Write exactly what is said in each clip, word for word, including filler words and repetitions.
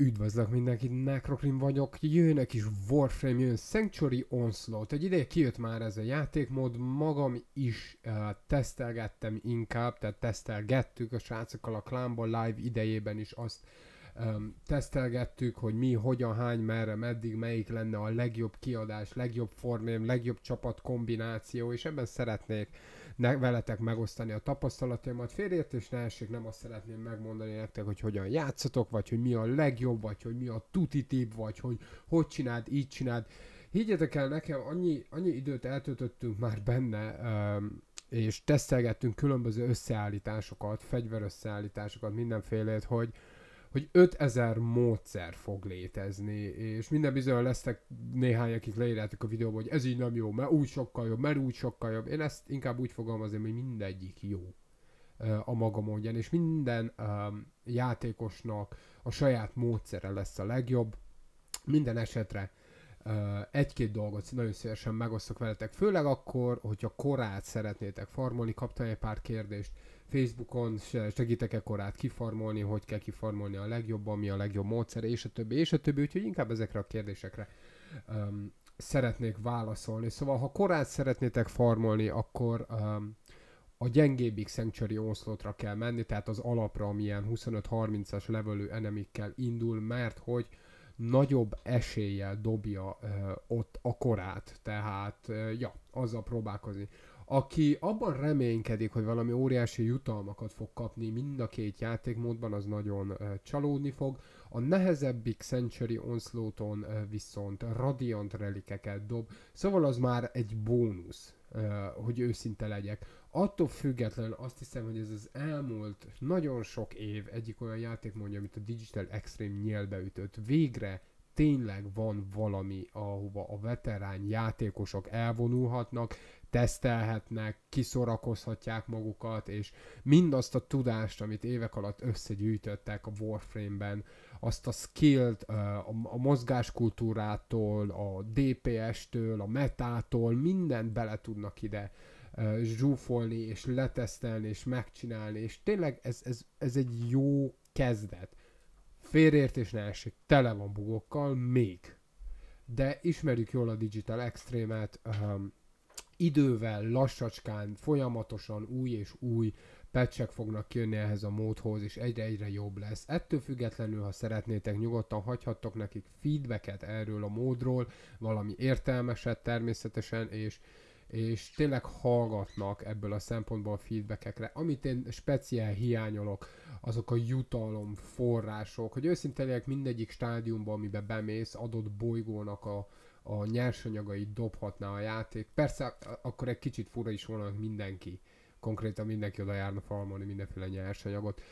Üdvözlök mindenkit, Nekroprim vagyok, jönnek is Warframe, jön Sanctuary Onslaught. Egy ideje kijött már ez a játékmód, magam is uh, tesztelgettem inkább, tehát tesztelgettük a srácokkal a klánból, live idejében is azt um, tesztelgettük, hogy mi, hogyan, hány, merre, meddig, melyik lenne a legjobb kiadás, legjobb formém, legjobb csapat kombináció, és ebben szeretnék ne, veletek megosztani a tapasztalataimat. Félreértés ne essék, nem azt szeretném megmondani nektek, hogy hogyan játszatok, vagy hogy mi a legjobb, vagy hogy mi a tuti tipp, vagy hogy hogy csináld, így csináld. Higgyetek el nekem, annyi, annyi időt eltöltöttünk már benne, és tesztelgettünk különböző összeállításokat, fegyverösszeállításokat, mindenfélét, hogy hogy ötezer módszer fog létezni, és minden bizony lesznek néhány, akik leírjátok a videóban, hogy ez így nem jó, mert úgy sokkal jobb, mert úgy sokkal jobb. Én ezt inkább úgy fogalmazom, hogy mindegyik jó a maga módján, és minden um, játékosnak a saját módszere lesz a legjobb. Minden esetre uh, egy-két dolgot nagyon szívesen megosztok veletek, főleg akkor, hogyha korát szeretnétek farmolni. Kaptam egy pár kérdést Facebookon, segítek-e korát kifarmolni, hogy kell kifarmolni a legjobban, mi a legjobb módszer, és a többi, és a többi, úgyhogy inkább ezekre a kérdésekre um, szeretnék válaszolni. Szóval, ha korát szeretnétek farmolni, akkor um, a gyengébbik Sanctuary Onslaughtra kell menni, tehát az alapra, amilyen huszonöt-harmincas levelű enemikkel indul, mert hogy nagyobb eséllyel dobja uh, ott a korát, tehát uh, ja, azzal próbálkozni. Aki abban reménykedik, hogy valami óriási jutalmakat fog kapni mind a két játékmódban, az nagyon csalódni fog. A nehezebbik Sanctuary Onslaughton viszont radiant relikeket dob, szóval az már egy bónusz, hogy őszinte legyek. Attól függetlenül azt hiszem, hogy ez az elmúlt nagyon sok év egyik olyan játékmódja, amit a Digital Extreme nyélbe ütött. Végre tényleg van valami, ahova a veterán játékosok elvonulhatnak, tesztelhetnek, kiszorakozhatják magukat, és mindazt a tudást, amit évek alatt összegyűjtöttek a Warframe-ben, azt a skillt, a mozgáskultúrától, a dé pé es-től, a metától, mindent bele tudnak ide zsúfolni, és letesztelni, és megcsinálni, és tényleg ez, ez, ez egy jó kezdet. Félreértés ne essék, tele van bugokkal még, de ismerjük jól a Digital Extreme-et, idővel, lassacskán, folyamatosan új és új patchek fognak jönni ehhez a módhoz, és egyre-egyre jobb lesz. Ettől függetlenül, ha szeretnétek, nyugodtan hagyhattok nekik feedbacket erről a módról, valami értelmeset természetesen, és, és tényleg hallgatnak ebből a szempontból a feedbackekre. Amit én speciál hiányolok, azok a jutalom források, hogy őszinte legyek, mindegyik stádiumban, amiben bemész, adott bolygónak a a nyersanyagait dobhatná a játék. Persze akkor egy kicsit fura is volna, hogy mindenki, konkrétan mindenki oda járna farmolni mindenféle nyersanyagot.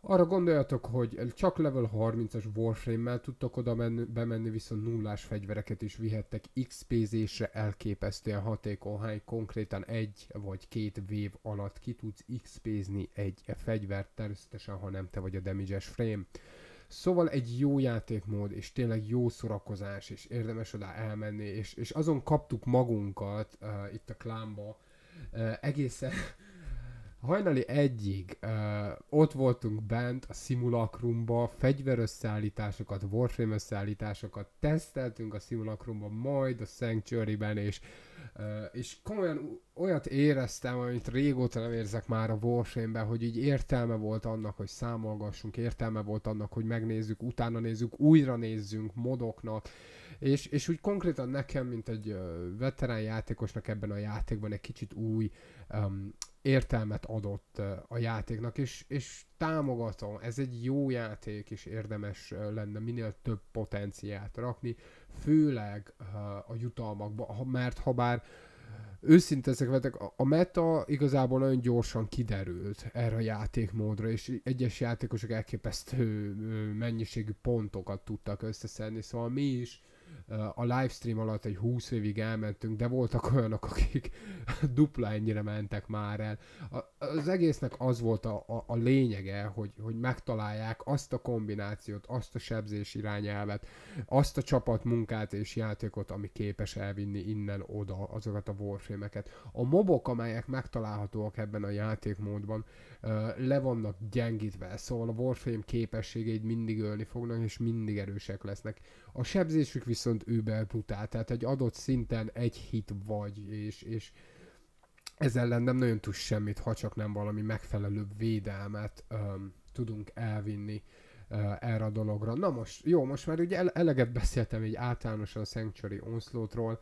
Arra gondoljatok, hogy csak level harmincas Warframe-mel tudtok oda menni, bemenni, viszont nullás fegyvereket is vihettek iksz pé zésre elképesztően hatékony, hány konkrétan egy vagy két vév alatt ki tudsz iksz pézni egy fegyvert, természetesen ha nem te vagy a damage-es frame. Szóval egy jó játékmód, és tényleg jó szórakozás, és érdemes oda elmenni, és, és azon kaptuk magunkat uh, itt a klánba uh, egészen hajnali egyig. Uh, ott voltunk bent a Simulakrumba, fegyverösszeállításokat, Warframe összeállításokat teszteltünk a Simulakrumban, majd a Sanctuary-ben, és, uh, és komolyan olyat éreztem, amit régóta nem érzek már a Warframe-ben, hogy így értelme volt annak, hogy számolgassunk, értelme volt annak, hogy megnézzük, utána nézzük, újra nézzünk modoknak, és, és úgy konkrétan nekem, mint egy veterán játékosnak ebben a játékban egy kicsit új um, értelmet adott a játéknak, és, és támogatom, ez egy jó játék, és érdemes lenne minél több potenciált rakni, főleg a jutalmakba, mert ha bár őszinte ezek vetek, a meta igazából nagyon gyorsan kiderült erre a játékmódra, és egyes játékosok elképesztő mennyiségű pontokat tudtak összeszedni, szóval mi is a livestream alatt egy húsz évig elmentünk, de voltak olyanok, akik dupla ennyire mentek már el. A, az egésznek az volt a, a, a lényege, hogy, hogy megtalálják azt a kombinációt, azt a sebzés irányelvet, azt a csapatmunkát és játékot, ami képes elvinni innen oda azokat a warframe-eket. A mobok, amelyek megtalálhatóak ebben a játékmódban, le vannak gyengítve, szóval a warframe képességeit mindig ölni fognak, és mindig erősek lesznek. A sebzésük viszont über brutál, tehát egy adott szinten egy hit vagy, és, és ez ellen nem nagyon tud semmit, ha csak nem valami megfelelőbb védelmet öm, tudunk elvinni öm, erre a dologra. Na most, jó, most már ugye eleget beszéltem így általánosan a Sanctuary Onslaught-ról.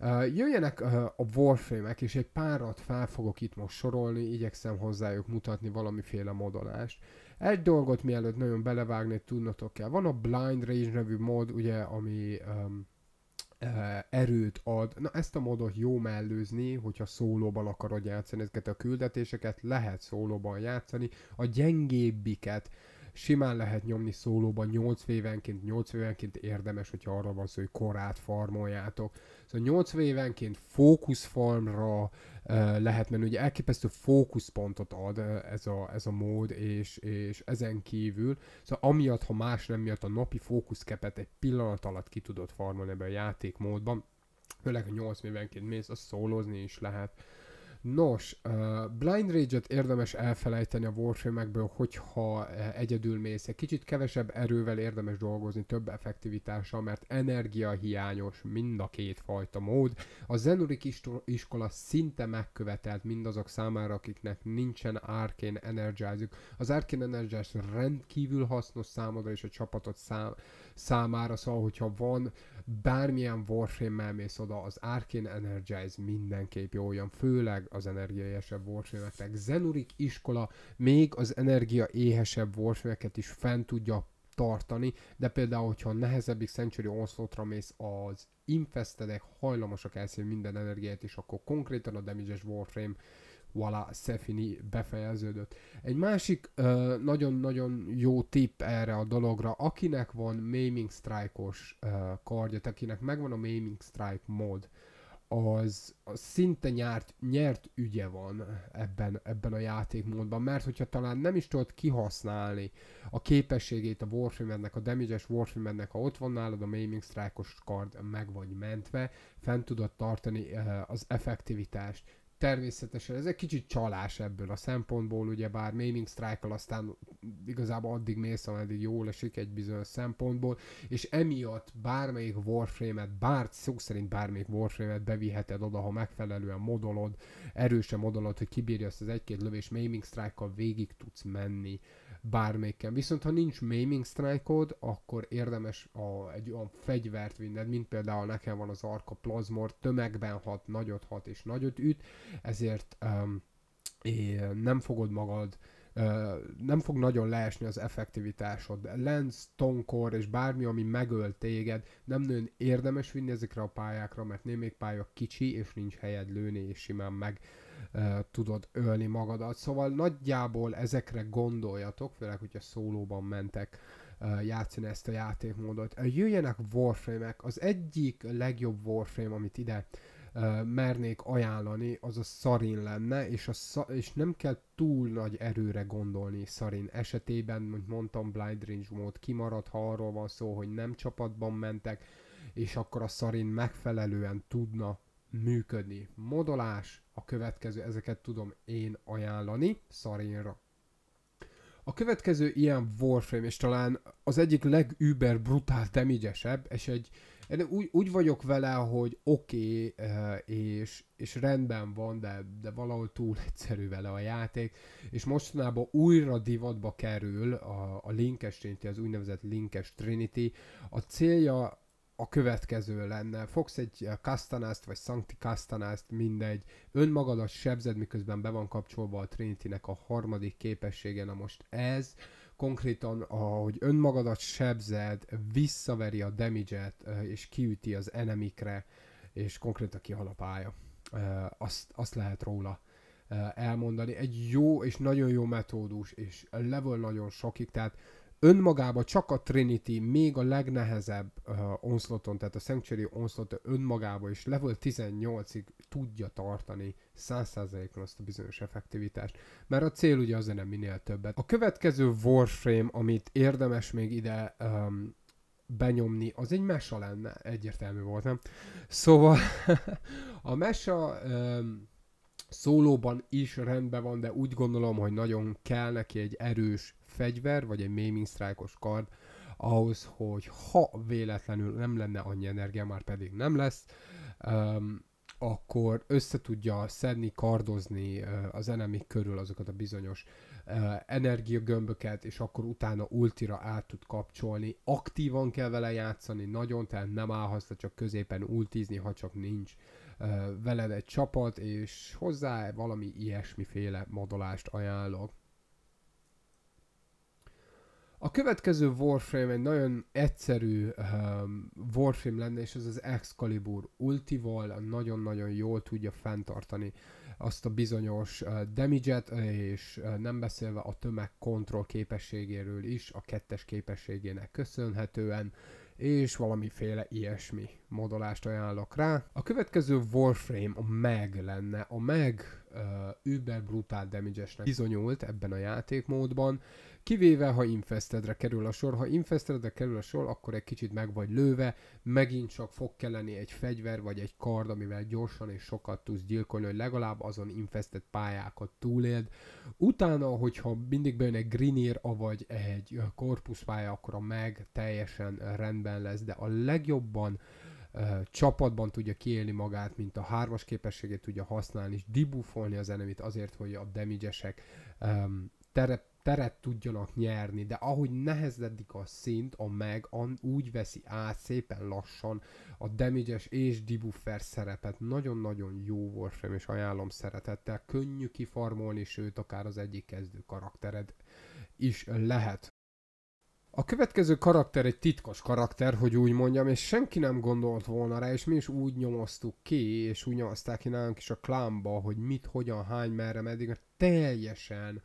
Uh, jöjjenek uh, a warframe-ek, és egy párat fel fogok itt most sorolni, igyekszem hozzájuk mutatni valamiféle modolást. Egy dolgot mielőtt nagyon belevágni tudnotok kell. Van a Blind Rage nevű mod, ugye, ami um, uh, erőt ad. Na, ezt a modot jó mellőzni, hogyha szólóban akarod játszani ezeket a küldetéseket, lehet szólóban játszani. A gyengébbiket simán lehet nyomni szólóban, nyolc vévenként, nyolc vévenként érdemes, hogyha arra van szó, hogy korát farmoljátok. Szóval nyolc vévenként fókuszfarmra uh, lehet menni, ugye elképesztő fókuszpontot ad uh, ez, a, ez a mód, és, és ezen kívül, szóval amiatt, ha más nem miatt a napi fókuszkepet egy pillanat alatt ki tudod farmolni ebben a játékmódban, főleg a nyolc vévenként mész, azt szólózni is lehet. Nos, Blind Rage-et érdemes elfelejteni a warframe-ekből, hogyha egyedül mész. Egy kicsit kevesebb erővel érdemes dolgozni, több effektivitással, mert energiahiányos mind a két fajta mód. A Zenurik iskola szinte megkövetelt mindazok számára, akiknek nincsen Arcane Energize-ük. Az Arcane Energize rendkívül hasznos számodra és a csapatot szám számára, szóval, hogyha van bármilyen warframe-mel mész oda, az Arcane Energize mindenképp jó olyan, főleg az energiaéhesebb warframe-eknek. Zenurik iskola még az energiaéhesebb warframe-eket is fent tudja tartani, de például, hogyha nehezebbik Sanctuary Onslaughtra mész, az infestedek hajlamosak elszívni minden energiát, és akkor konkrétan a damage-es warframe, voilà, Szefini befejeződött. Egy másik nagyon-nagyon uh, jó tipp erre a dologra, akinek van Maiming Strike-os uh, kardja, akinek megvan a Maiming Strike mod, az, az szinte nyert, nyert ügye van ebben, ebben a játékmódban, mert hogyha talán nem is tudod kihasználni a képességét a warframe-ednek, a damage-es warframe-ednek, ha ott van nálad a Maiming Strike-os kard, meg vagy mentve, fent tudod tartani uh, az effektivitást. Természetesen ez egy kicsit csalás ebből a szempontból, ugyebár Maiming Strike-kal aztán igazából addig mész, ameddig jól esik egy bizonyos szempontból, és emiatt bármelyik warframe-et, bár szó szerint bármelyik warframe-et beviheted oda, ha megfelelően modolod, erősen modolod, hogy kibírja azt az egy-két lövés, Maiming Strike-kal végig tudsz menni bármelyiken. Viszont ha nincs Maiming Strike-od, akkor érdemes a, egy olyan fegyvert vinned, mint például nekem van az Arca Plasmor, tömegben hat, nagyot hat és nagyot üt, ezért um, é, nem fogod magad, uh, nem fog nagyon leesni az effektivitásod. Lenz, Tonkor és bármi, ami megöl téged, nem nagyon érdemes vinni ezekre a pályákra, mert némelyik pálya kicsi, és nincs helyed lőni, és simán meg Uh, tudod ölni magadat. Szóval nagyjából ezekre gondoljatok, főleg, hogyha szólóban mentek uh, játszani ezt a játékmódot. Uh, jöjjenek warframe-ek. Az egyik legjobb warframe, amit ide uh, mernék ajánlani, az a Saryn lenne, és, a sza és nem kell túl nagy erőre gondolni Saryn esetében, mint mondtam, Blind Range mód kimarad, ha arról van szó, hogy nem csapatban mentek, és akkor a Saryn megfelelően tudna működni. Modolás a következő, ezeket tudom én ajánlani Sarynra. A következő ilyen warframe, és talán az egyik legüber brutál damage-esebb, és egy, én úgy, úgy vagyok vele, hogy oké, okay, és, és rendben van, de, de valahol túl egyszerű vele a játék, és mostanában újra divatba kerül a, a linkes Trinity, az úgynevezett linkes Trinity. A célja a következő lenne: fogsz egy kastanázt, vagy sancti kastanázt, mindegy, önmagadat sebzed, miközben be van kapcsolva a Trinity-nek a harmadik képessége. Na most ez konkrétan, ahogy önmagadat sebzed, visszaveri a damage-et, és kiüti az enemikre, és konkrétan kihal a pálya. Azt, azt lehet róla elmondani. Egy jó és nagyon jó metódus, és level nagyon sokig, tehát önmagában csak a Trinity még a legnehezebb uh, onslaughton, tehát a Sanctuary Onslaught önmagában is level tizennyolcig tudja tartani száz százalékon azt a bizonyos effektivitást. Mert a cél ugye azért nem minél többet. A következő Warframe, amit érdemes még ide um, benyomni, az egy Mesa lenne. Egyértelmű volt, nem? Szóval a Mesa... Um, szólóban is rendben van, de úgy gondolom, hogy nagyon kell neki egy erős fegyver, vagy egy Maiming Strike-os kard, ahhoz, hogy ha véletlenül nem lenne annyi energia, már pedig nem lesz, um, akkor össze tudja szedni, kardozni uh, az enemy körül azokat a bizonyos uh, energiagömböket, és akkor utána ultira át tud kapcsolni. Aktívan kell vele játszani, nagyon, tehát nem állhatsz, csak középen ultizni, ha csak nincs veled egy csapat, és hozzá valami ilyesmiféle modolást ajánlok. A következő Warframe egy nagyon egyszerű um, Warframe lenne, és ez az Excalibur ultival nagyon-nagyon jól tudja fenntartani azt a bizonyos uh, damage-et, és uh, nem beszélve a tömegkontroll képességéről is, a kettes képességének köszönhetően, és valamiféle ilyesmi modolást ajánlok rá. A következő Warframe a Mag lenne. A Mag uh, über brutál damage-esnek bizonyult ebben a játékmódban, kivéve ha Infestedre kerül a sor. Ha Infestedre kerül a sor, akkor egy kicsit meg vagy lőve, megint csak fog kelleni egy fegyver vagy egy kard, amivel gyorsan és sokat tudsz gyilkolni, hogy legalább azon Infested pályákat túléld. Utána, hogyha mindig bejön egy Grineer, avagy egy korpuszpálya, akkor a Mag teljesen rendben lesz, de a legjobban Uh, csapatban tudja kiélni magát, mint a hármas képességét tudja használni, és debuffolni az enemit azért, hogy a damage-esek um, teret, teret tudjanak nyerni, de ahogy nehezedik a szint, a Mag úgy veszi át szépen lassan a damage-es és debuffer szerepet. Nagyon-nagyon jó Warframe, és ajánlom szeretettel, könnyű kifarmolni, sőt, akár az egyik kezdő karaktered is lehet. A következő karakter egy titkos karakter, hogy úgy mondjam, és senki nem gondolt volna rá, és mi is úgy nyomoztuk ki, és úgy nyomozták ki nálunk is a klánba, hogy mit, hogyan, hány, merre, meddig, mert teljesen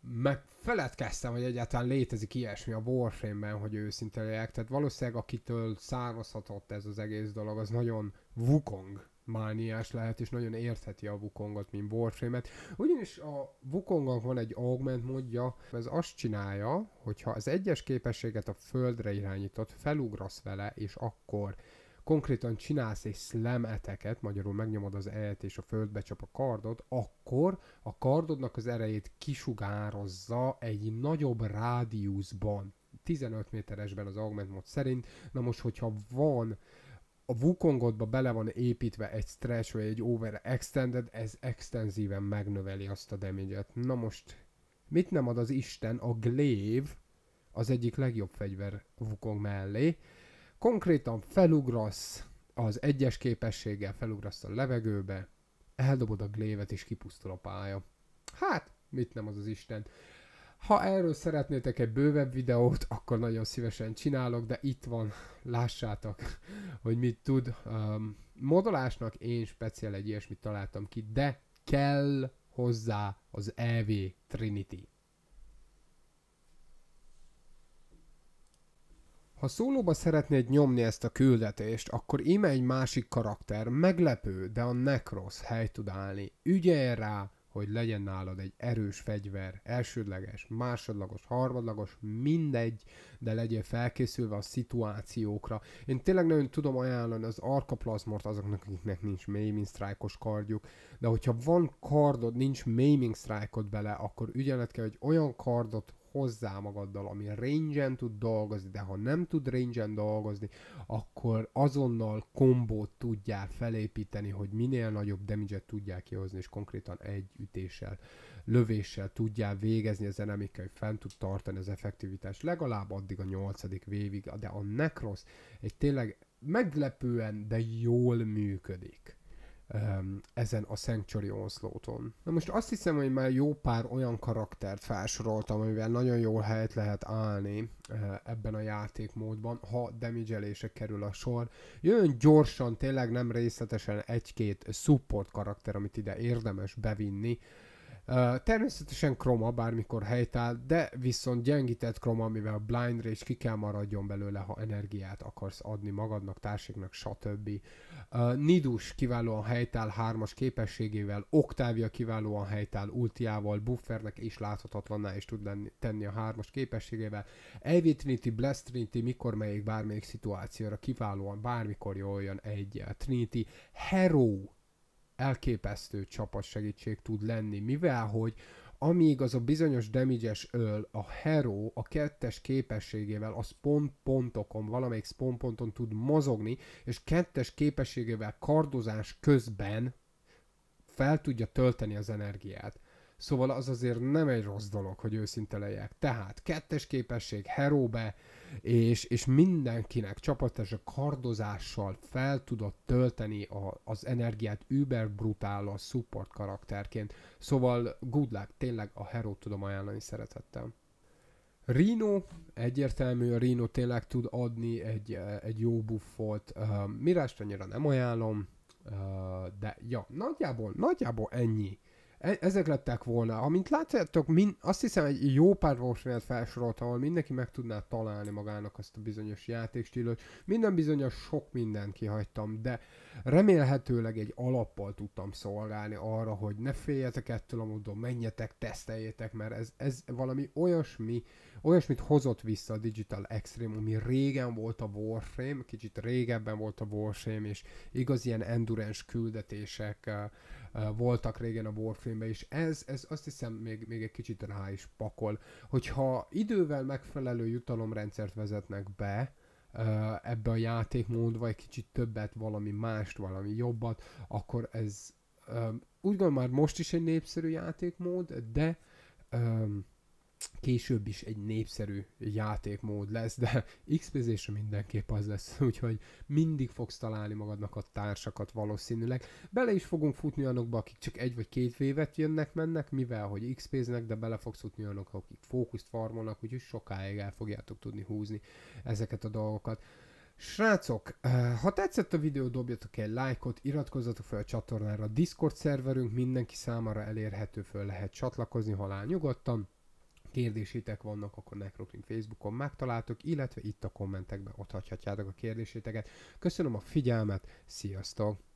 megfeledkeztem, hogy egyáltalán létezik ilyesmi a Warframe-ben, hogy őszinte legyek. Tehát valószínűleg akitől származhatott ez az egész dolog, az nagyon Wukong mániás lehet, és nagyon értheti a Wukongot, mint Warframe-et. Ugyanis a Wukongnak van egy augment módja, ez azt csinálja, hogyha az egyes képességet a földre irányított, felugrasz vele, és akkor konkrétan csinálsz egy slam eteket, magyarul megnyomod az e-t és a földbe csap a kardod, akkor a kardodnak az erejét kisugározza egy nagyobb rádiuszban, tizenöt méteresben az augment mód szerint. Na most, hogyha van a Wukongodba bele van építve egy stretch vagy egy over extended, ez extenzíven megnöveli azt a damage-et. Na most, mit nem ad az Isten, a Glaive az egyik legjobb fegyver Wukong mellé. Konkrétan felugrasz az egyes képességgel, felugrasz a levegőbe, eldobod a Glaive-et és kipusztul a pálya. Hát, mit nem az az Isten. Ha erről szeretnétek egy bővebb videót, akkor nagyon szívesen csinálok, de itt van, lássátok, hogy mit tud. Um, modolásnak én speciál egy ilyesmit találtam ki, de kell hozzá az e vé Trinity. Ha szólóba szeretnéd nyomni ezt a küldetést, akkor íme egy másik karakter, meglepő, de a Nekros hely tud állni. Ügyelj rá, hogy legyen nálad egy erős fegyver, elsődleges, másodlagos, harmadlagos, mindegy, de legyél felkészülve a szituációkra. Én tényleg nagyon tudom ajánlani az Arca Plasmort azoknak, akiknek nincs Maiming Strike-os kardjuk, de hogyha van kardod, nincs Maiming Strike-od bele, akkor ügyeled kell, hogy olyan kardot hozzá magaddal, ami range-en tud dolgozni, de ha nem tud range-en dolgozni, akkor azonnal kombót tudjál felépíteni, hogy minél nagyobb damage-et tudjál kihozni, és konkrétan egy ütéssel, lövéssel tudjál végezni az enemikkel, hogy fent tud tartani az effektivitást legalább addig a nyolcadik wave-ig, de a Nekros egy tényleg meglepően, de jól működik ezen a Sanctuary Onslaughton. Na most azt hiszem, hogy már jó pár olyan karaktert felsoroltam, amivel nagyon jól helyet lehet állni ebben a játékmódban, ha damage-elésre kerül a sor. Jön gyorsan, tényleg nem részletesen egy-két support karakter, amit ide érdemes bevinni, Természetesen Chroma bármikor helytáll, de viszont gyengített Chroma, amivel a Blind Rage ki kell maradjon belőle, ha energiát akarsz adni magadnak, társiknak, stb. Nidus kiválóan helytáll hármas képességével, Oktavia kiválóan helytáll ultiával, buffernek és láthatatlanná is tud lenni, tenni a hármas képességével. Elvi Trinity, Blast Trinity, mikor melyik bármelyik szituációra kiválóan bármikor jól jön egy Trinity. Harrow elképesztő csapat segítség tud lenni, mivel hogy amíg az a bizonyos damage-es öl, a Harrow a kettes képességével a spawn pontokon, valamelyik spawn ponton tud mozogni, és kettes képességével kardozás közben fel tudja tölteni az energiát. Szóval az azért nem egy rossz dolog, hogy őszinte legyek. Tehát kettes képesség Harrowbe, és, és mindenkinek csapatársa kardozással fel tudod tölteni a, az energiát über brutál a support karakterként. Szóval good luck, tényleg a Harrowt tudom ajánlani szeretettem. Rhino, egyértelmű, a Rhino tényleg tud adni egy, egy jó buffot. Uh, Mirást annyira nem ajánlom, uh, de ja, nagyjából, nagyjából ennyi. Ezek lettek volna. Amint látjátok, min, azt hiszem egy jó pár Warframe-et felsorolt, ahol mindenki meg tudná találni magának azt a bizonyos játékstílőt. Minden bizonyos sok mindent kihagytam, de remélhetőleg egy alappal tudtam szolgálni arra, hogy ne féljetek ettől a módon, menjetek, teszteljétek, mert ez, ez valami olyasmi, olyasmit hozott vissza a Digital Extreme, ami régen volt a Warframe, kicsit régebben volt a Warframe, és igaz ilyen endurance küldetések voltak régen a Warframe-ben, és ez, ez azt hiszem még, még egy kicsit rá is pakol. Hogyha idővel megfelelő jutalomrendszert vezetnek be ebbe a játékmódba, egy kicsit többet, valami mást, valami jobbat, akkor ez úgy gondolom már most is egy népszerű játékmód, de később is egy népszerű játékmód lesz, de iksz pé zésre mindenképp az lesz, úgyhogy mindig fogsz találni magadnak a társakat valószínűleg. Bele is fogunk futni olyanokba, akik csak egy vagy két vévet jönnek, mennek, mivel hogy iksz pé znek, de bele fogsz futni olyanokba, akik fókuszt farmolnak, úgyhogy sokáig el fogjátok tudni húzni ezeket a dolgokat. Srácok, ha tetszett a videó, dobjatok egy lájkot, iratkozzatok fel a csatornára, a Discord szerverünk mindenki számára elérhető, föl lehet csatlakozni, halál nyugodtan. Kérdésétek vannak, akkor Nekroslink Facebookon megtaláltok, illetve itt a kommentekben otthagyhatjátok a kérdéséteket. Köszönöm a figyelmet, sziasztok!